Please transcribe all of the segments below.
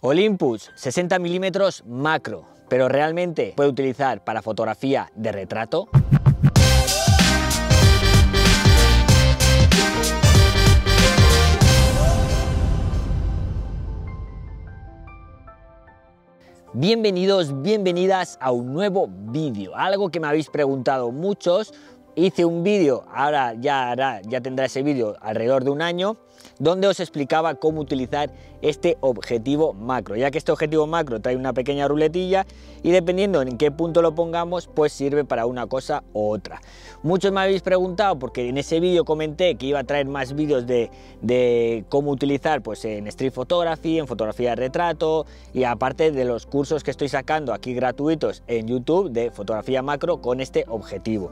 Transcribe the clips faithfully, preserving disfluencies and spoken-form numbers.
Olympus sesenta milímetros macro, pero realmente puede utilizar para fotografía de retrato. Bienvenidos, bienvenidas a un nuevo vídeo, algo que me habéis preguntado muchos. Hice un vídeo, ahora ya, hará, ya tendrá ese vídeo alrededor de un año, donde os explicaba cómo utilizar este objetivo macro, ya que este objetivo macro trae una pequeña ruletilla y dependiendo en qué punto lo pongamos, pues sirve para una cosa u otra. Muchos me habéis preguntado, porque en ese vídeo comenté que iba a traer más vídeos de, de cómo utilizar pues en street photography, en fotografía de retrato, y aparte de los cursos que estoy sacando aquí gratuitos en YouTube de fotografía macro con este objetivo.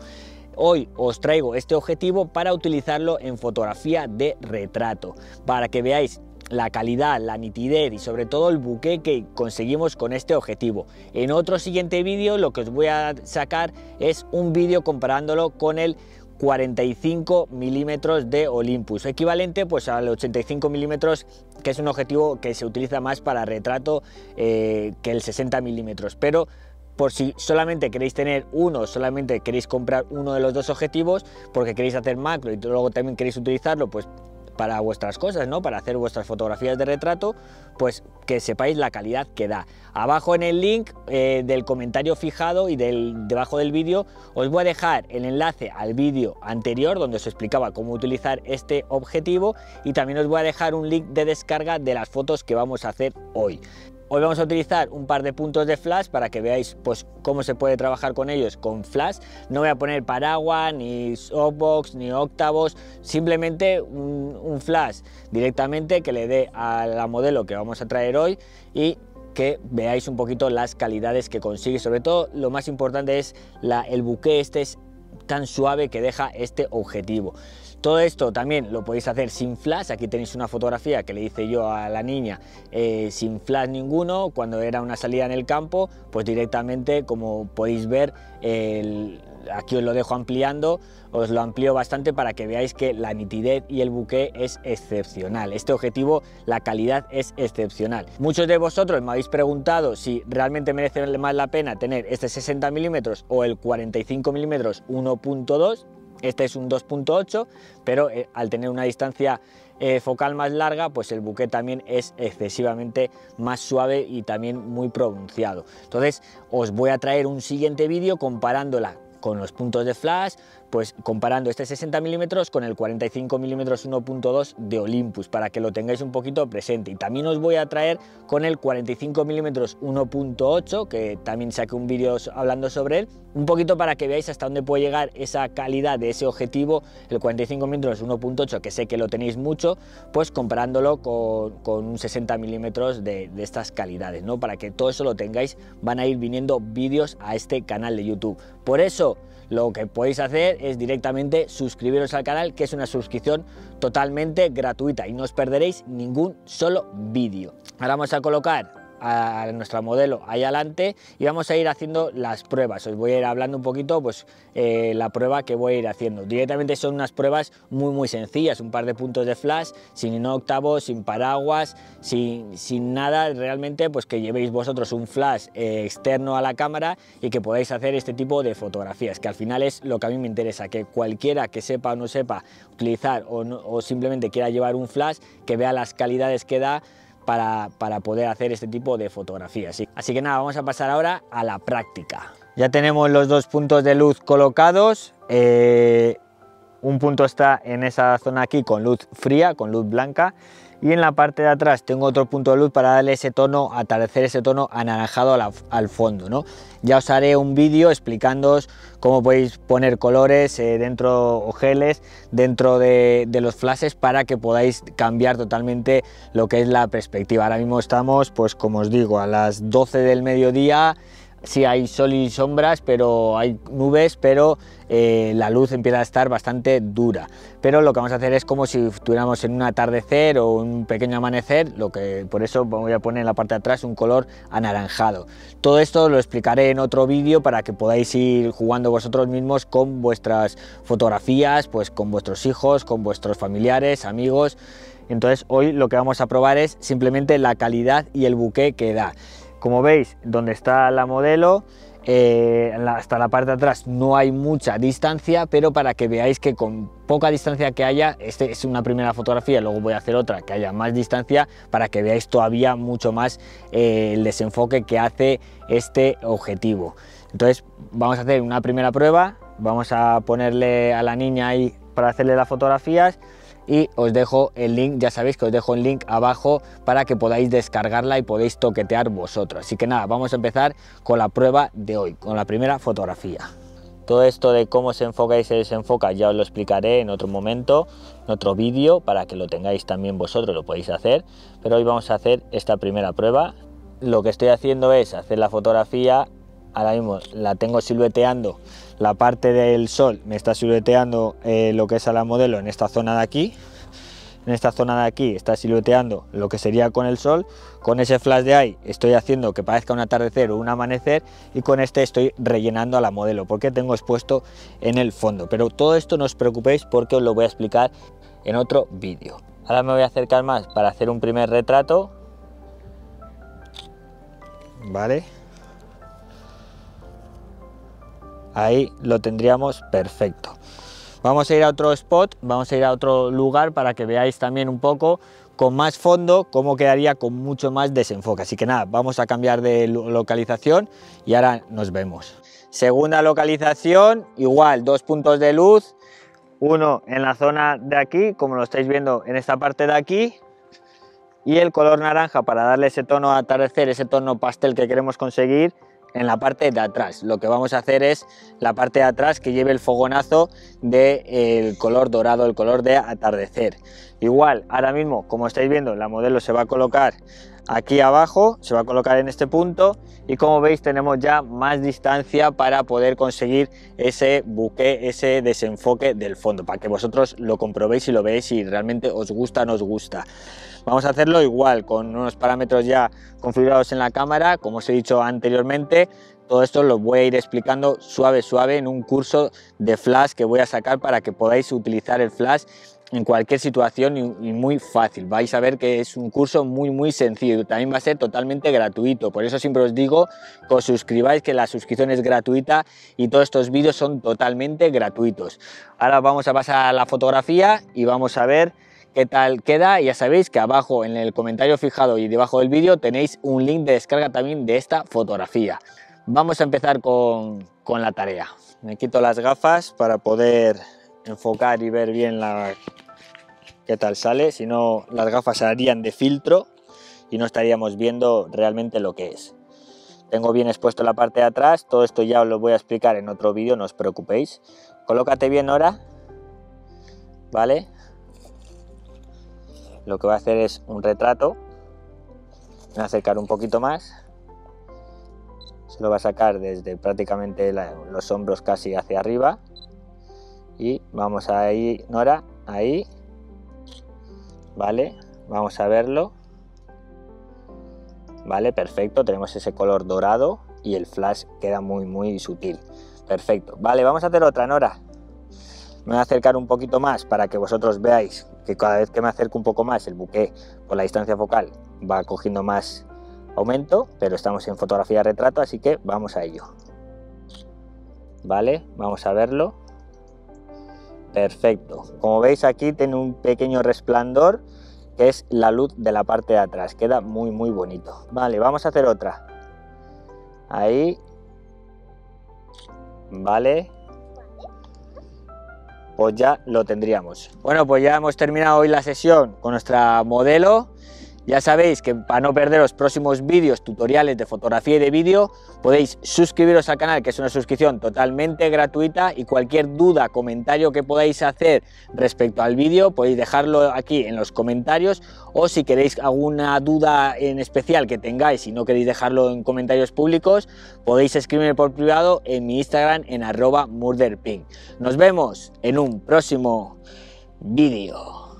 Hoy os traigo este objetivo para utilizarlo en fotografía de retrato, para que veáis la calidad, la nitidez y sobre todo el bokeh que conseguimos con este objetivo. En otro siguiente vídeo lo que os voy a sacar es un vídeo comparándolo con el cuarenta y cinco milímetros de Olympus, equivalente pues al ochenta y cinco milímetros, que es un objetivo que se utiliza más para retrato eh, que el sesenta milímetros, pero por si solamente queréis tener uno, solamente queréis comprar uno de los dos objetivos porque queréis hacer macro y luego también queréis utilizarlo pues para vuestras cosas, ¿no? Para hacer vuestras fotografías de retrato, pues que sepáis la calidad que da. Abajo en el link eh, del comentario fijado y del, debajo del vídeo os voy a dejar el enlace al vídeo anterior donde os explicaba cómo utilizar este objetivo, y también os voy a dejar un link de descarga de las fotos que vamos a hacer hoy. Hoy vamos a utilizar un par de puntos de flash para que veáis pues cómo se puede trabajar con ellos con flash. No voy a poner paraguas, ni softbox, ni octavos, simplemente un, un flash directamente que le dé a la modelo que vamos a traer hoy y que veáis un poquito las calidades que consigue. Sobre todo lo más importante es la, el bokeh este es tan suave que deja este objetivo. Todo esto también lo podéis hacer sin flash. Aquí tenéis una fotografía que le hice yo a la niña eh, sin flash ninguno, cuando era una salida en el campo, pues directamente, como podéis ver, el, aquí os lo dejo ampliando, os lo amplío bastante para que veáis que la nitidez y el bokeh es excepcional. Este objetivo, la calidad es excepcional. Muchos de vosotros me habéis preguntado si realmente merece más la pena tener este sesenta milímetros o el cuarenta y cinco milímetros uno punto dos. Este es un dos punto ocho, pero eh, al tener una distancia eh, focal más larga, pues el bokeh también es excesivamente más suave y también muy pronunciado. Entonces os voy a traer un siguiente vídeo comparándola con los puntos de flash, pues comparando este sesenta milímetros con el cuarenta y cinco milímetros uno punto dos de Olympus, para que lo tengáis un poquito presente. Y también os voy a traer con el cuarenta y cinco milímetros uno punto ocho, que también saqué un vídeo hablando sobre él, un poquito para que veáis hasta dónde puede llegar esa calidad de ese objetivo, el cuarenta y cinco milímetros uno punto ocho, que sé que lo tenéis mucho, pues comparándolo con, con un sesenta milímetros de, de estas calidades, ¿no? Para que todo eso lo tengáis. Van a ir viniendo vídeos a este canal de YouTube. Por eso, lo que podéis hacer es directamente suscribiros al canal, que es una suscripción totalmente gratuita y no os perderéis ningún solo vídeo. Ahora vamos a colocar a nuestra modelo ahí adelante y vamos a ir haciendo las pruebas. Os voy a ir hablando un poquito pues eh, la prueba que voy a ir haciendo. Directamente son unas pruebas muy muy sencillas, un par de puntos de flash, sin octavos, sin paraguas, sin, sin nada, realmente pues que llevéis vosotros un flash eh, externo a la cámara y que podáis hacer este tipo de fotografías, que al final es lo que a mí me interesa, que cualquiera que sepa o no sepa utilizar o, no, o simplemente quiera llevar un flash, que vea las calidades que da Para, para poder hacer este tipo de fotografías. ¿Sí? Así que nada, vamos a pasar ahora a la práctica. Ya tenemos los dos puntos de luz colocados. Eh, un punto está en esa zona aquí con luz fría, con luz blanca. Y en la parte de atrás tengo otro punto de luz para darle ese tono, atardecer ese tono anaranjado a la, al fondo, ¿no? Ya os haré un vídeo explicándoos cómo podéis poner colores eh, dentro o geles dentro de, de los flashes para que podáis cambiar totalmente lo que es la perspectiva. Ahora mismo estamos, pues como os digo, a las doce del mediodía. Sí, hay sol y sombras, pero hay nubes, pero eh, la luz empieza a estar bastante dura. Pero lo que vamos a hacer es como si estuviéramos en un atardecer o un pequeño amanecer, lo que por eso voy a poner en la parte de atrás un color anaranjado. Todo esto lo explicaré en otro vídeo para que podáis ir jugando vosotros mismos con vuestras fotografías, pues con vuestros hijos, con vuestros familiares, amigos, Entonces hoy lo que vamos a probar es simplemente la calidad y el buque que da. Como veis, donde está la modelo, eh, hasta la parte de atrás no hay mucha distancia, pero para que veáis que con poca distancia que haya, esta es una primera fotografía, luego voy a hacer otra que haya más distancia para que veáis todavía mucho más eh, el desenfoque que hace este objetivo. Entonces vamos a hacer una primera prueba, vamos a ponerle a la niña ahí para hacerle las fotografías y os dejo el link, ya sabéis que os dejo el link abajo para que podáis descargarla y podéis toquetear vosotros. Así que nada, vamos a empezar con la prueba de hoy, con la primera fotografía. Todo esto de cómo se enfoca y se desenfoca ya os lo explicaré en otro momento, en otro vídeo, para que lo tengáis también vosotros, lo podéis hacer, pero hoy vamos a hacer esta primera prueba. Lo que estoy haciendo es hacer la fotografía, ahora mismo la tengo silueteando, la parte del sol me está silueteando eh, lo que es a la modelo en esta zona de aquí, en esta zona de aquí está silueteando lo que sería con el sol, con ese flash de ahí estoy haciendo que parezca un atardecer o un amanecer y con este estoy rellenando a la modelo porque tengo expuesto en el fondo, pero todo esto no os preocupéis porque os lo voy a explicar en otro vídeo. Ahora me voy a acercar más para hacer un primer retrato, vale. Ahí lo tendríamos perfecto. Vamos a ir a otro spot, vamos a ir a otro lugar para que veáis también un poco con más fondo cómo quedaría con mucho más desenfoque. Así que nada, vamos a cambiar de localización y ahora nos vemos. Segunda localización, igual, dos puntos de luz, uno en la zona de aquí, como lo estáis viendo en esta parte de aquí, y el color naranja para darle ese tono a atardecer, ese tono pastel que queremos conseguir en la parte de atrás. Lo que vamos a hacer es la parte de atrás que lleve el fogonazo del color dorado, el color de atardecer. Igual, ahora mismo, como estáis viendo, la modelo se va a colocar aquí abajo, se va a colocar en este punto y como veis tenemos ya más distancia para poder conseguir ese buque, ese desenfoque del fondo, para que vosotros lo comprobéis y lo veáis si realmente os gusta o no os gusta. Vamos a hacerlo igual, con unos parámetros ya configurados en la cámara, como os he dicho anteriormente. Todo esto lo voy a ir explicando suave suave en un curso de flash que voy a sacar para que podáis utilizar el flash en cualquier situación y muy fácil. Vais a ver que es un curso muy muy sencillo, también va a ser totalmente gratuito, por eso siempre os digo que os suscribáis, que la suscripción es gratuita y todos estos vídeos son totalmente gratuitos. Ahora vamos a pasar a la fotografía y vamos a ver qué tal queda. Ya sabéis que abajo en el comentario fijado y debajo del vídeo tenéis un link de descarga también de esta fotografía. Vamos a empezar con, con la tarea. Me quito las gafas para poder enfocar y ver bien la qué tal sale, si no las gafas harían de filtro y no estaríamos viendo realmente lo que es. Tengo bien expuesto la parte de atrás, todo esto ya os lo voy a explicar en otro vídeo, no os preocupéis. Colócate bien, Nora, ¿vale? Lo que voy a hacer es un retrato, voy a acercar un poquito más. Se lo va a sacar desde prácticamente la, los hombros casi hacia arriba y vamos ahí, Nora, ahí, vale, vamos a verlo, vale, perfecto, tenemos ese color dorado y el flash queda muy muy sutil, perfecto, vale, vamos a hacer otra, Nora. Me voy a acercar un poquito más para que vosotros veáis que cada vez que me acerco un poco más el buque por la distancia focal va cogiendo más aumento, pero estamos en fotografía de retrato, así que vamos a ello. Vale, vamos a verlo. Perfecto. Como veis aquí tiene un pequeño resplandor que es la luz de la parte de atrás. Queda muy muy bonito. Vale, vamos a hacer otra. Ahí. Vale. Pues ya lo tendríamos. Bueno, pues ya hemos terminado hoy la sesión con nuestra modelo. Ya sabéis que para no perder los próximos vídeos, tutoriales de fotografía y de vídeo, podéis suscribiros al canal, que es una suscripción totalmente gratuita, y cualquier duda, comentario que podáis hacer respecto al vídeo, podéis dejarlo aquí en los comentarios, o si queréis alguna duda en especial que tengáis y no queréis dejarlo en comentarios públicos, podéis escribirme por privado en mi Instagram en arroba Murderpink. Nos vemos en un próximo vídeo.